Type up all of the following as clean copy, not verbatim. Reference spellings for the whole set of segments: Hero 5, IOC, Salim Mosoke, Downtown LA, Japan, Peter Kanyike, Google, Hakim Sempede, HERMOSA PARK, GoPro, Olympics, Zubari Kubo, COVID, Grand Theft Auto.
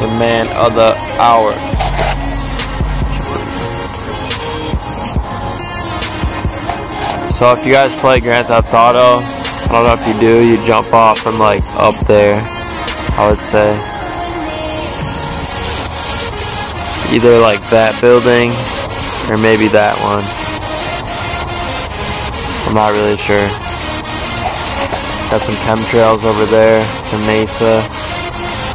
the man of the hour. So if you guys play Grand Theft Auto, I don't know if you do, you jump off from like up there, I would say. Either like that building or maybe that one. I'm not really sure. Got some chemtrails over there, the Mesa.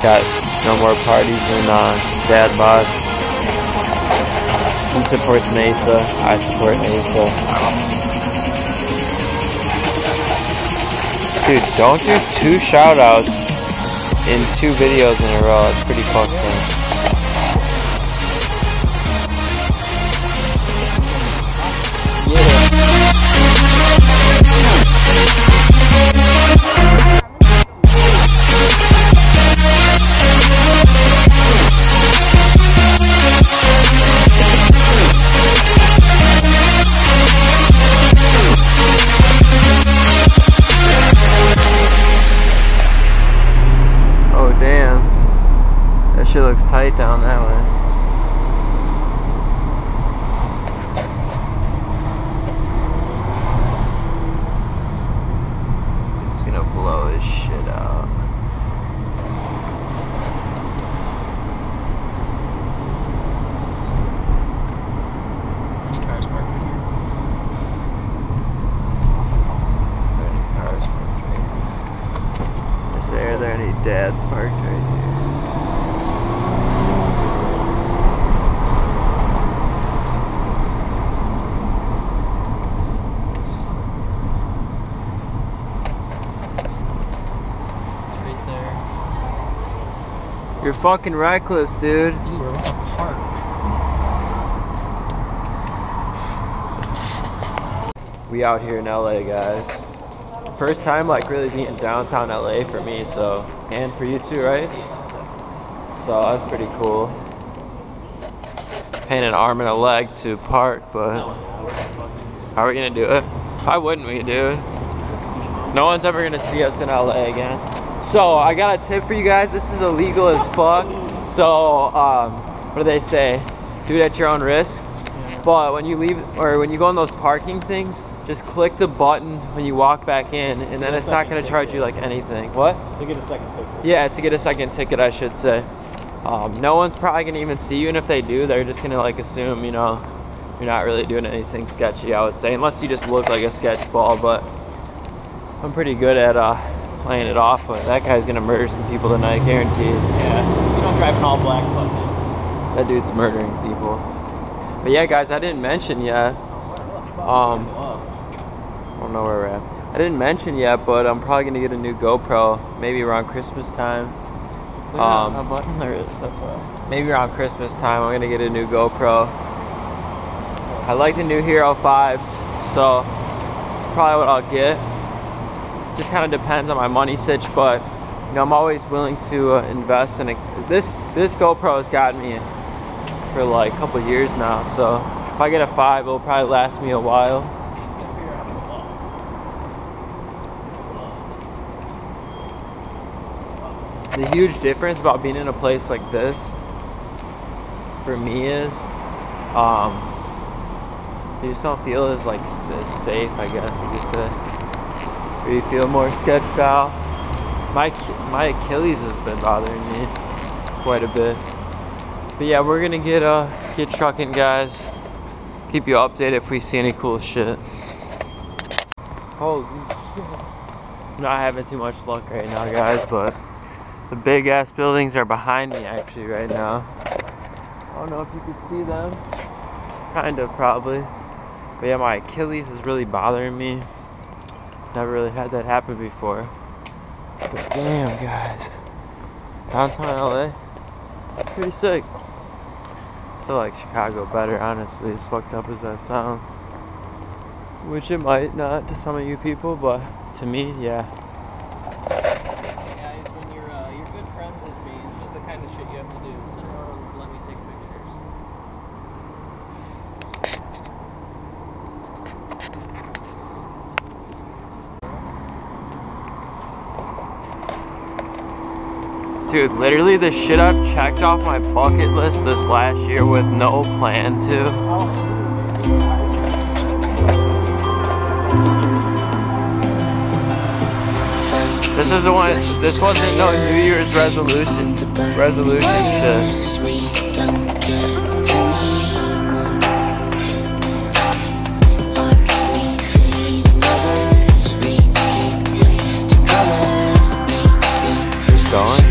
Got no more parties in Dad Bod. He supports Mesa, I support Mesa. Dude, don't do 2 shoutouts in 2 videos in a row, that's pretty fucked up. She looks tight down that way. It's gonna blow his shit out. How many cars parked right here? 30 cars parked right here. Is there any dads parked right here? You're fucking reckless, dude. Dude, we're in a park. We out here in LA, guys. First time like really being downtown LA for me, so, and for you too, right? So that's pretty cool. Paying an arm and a leg to park, but how are we gonna do it? Why wouldn't we, dude? No one's ever gonna see us in LA again. So I got a tip for you guys. This is illegal as fuck. So what do they say? Do it at your own risk. Yeah. But when you leave or when you go on those parking things, just click the button when you walk back in, and then it's not gonna charge you like anything. What? To get a second ticket. Yeah, to get a second ticket, I should say. No one's probably gonna even see you, and if they do, they're just gonna like assume, you know, you're not really doing anything sketchy. I would say, unless you just look like a sketch ball. But I'm pretty good at playing it off, but that guy's gonna murder some people tonight, guaranteed. Yeah, you don't drive an all black button. That dude's murdering people. But yeah, guys, I didn't mention yet. I don't know where we're at. I didn't mention yet, but I'm probably gonna get a new GoPro maybe around Christmas time. Is there a button there is? That's why. Maybe around Christmas time, I'm gonna get a new GoPro. I like the new Hero 5s, so it's probably what I'll get. Just kind of depends on my money sitch, but you know, I'm always willing to invest in it. This GoPro has gotten me for like a couple years now, so if I get a 5, it'll probably last me a while. The huge difference about being in a place like this for me is you just don't feel as like as safe, I guess you could say. Or you feel more sketched out. My Achilles has been bothering me quite a bit. But yeah, we're gonna get trucking, guys. Keep you updated if we see any cool shit. Holy shit. I'm not having too much luck right now, guys, but the big ass buildings are behind me actually right now. I don't know if you could see them. Kind of, probably. But yeah, my Achilles is really bothering me. Never really had that happen before. But damn, guys. Downtown LA, pretty sick. Still like Chicago better, honestly, as fucked up as that sounds. Which it might not to some of you people, but to me, yeah. Hey guys, when you're good friends with me, it's just the kind of shit you have to do. Sit around and let me take pictures. Dude, literally the shit I've checked off my bucket list this last year with no plan to. This is the one. This wasn't no New Year's resolution shit. Just going.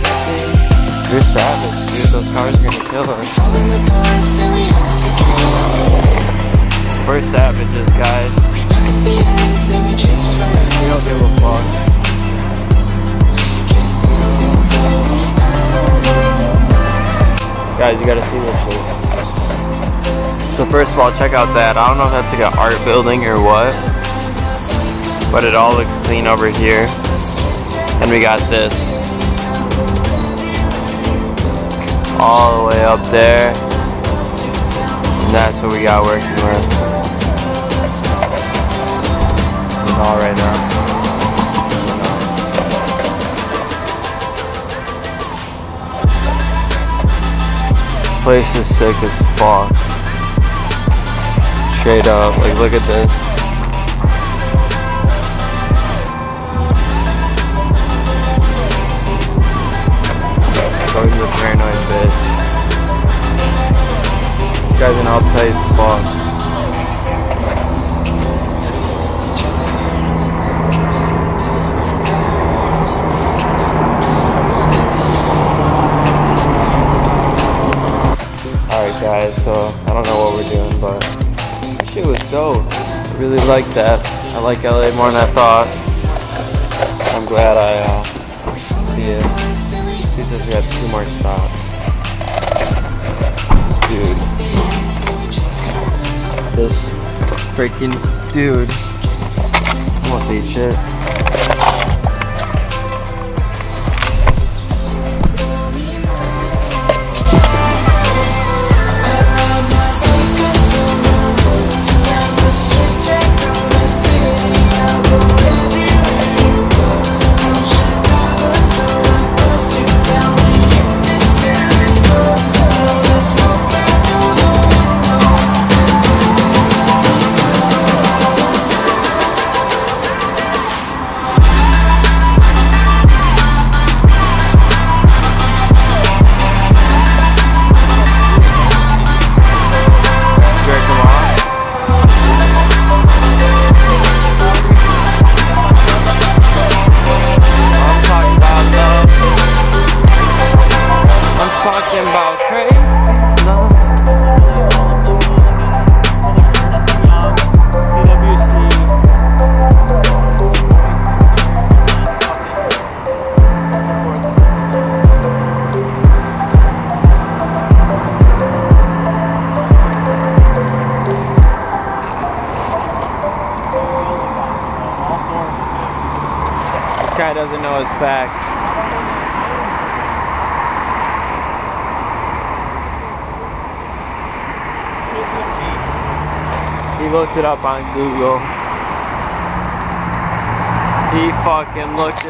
You're savage, dude. Those cars are gonna kill us. We're savages, guys. We don't give a fuck. Guys, you gotta see this shit. So first of all, check out that. I don't know if that's like an art building or what, but it all looks clean over here. And we got this all the way up there, and that's what we got working with. It's all right now. This place is sick as fuck. Straight up, like look at this. Going to the paranoid bit. These guys are all tight as fuck. So I don't know what we're doing, but that shit was dope. I really like that. I like LA more than I thought. I'm glad I see it. He says we have 2 more stops. This dude. This freaking dude. Almost ate shit. Guy doesn't know his facts. He looked it up on Google. He fucking looked it